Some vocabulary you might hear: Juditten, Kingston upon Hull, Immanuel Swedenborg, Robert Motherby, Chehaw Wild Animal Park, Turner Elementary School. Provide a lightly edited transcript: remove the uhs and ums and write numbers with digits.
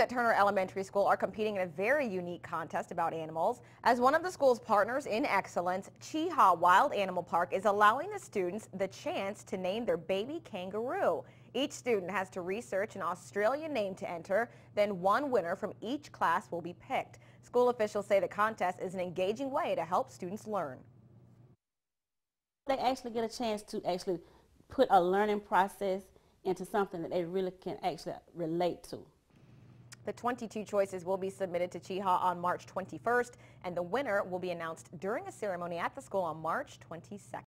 At Turner Elementary School are competing in a very unique contest about animals. As one of the school's partners in excellence, Chehaw Wild Animal Park is allowing the students the chance to name their baby kangaroo. Each student has to research an Australian name to enter, then one winner from each class will be picked. School officials say the contest is an engaging way to help students learn. They actually get a chance to actually put a learning process into something that they really can actually relate to. The 22 choices will be submitted to Chehaw on March 21st, and the winner will be announced during a ceremony at the school on March 22nd.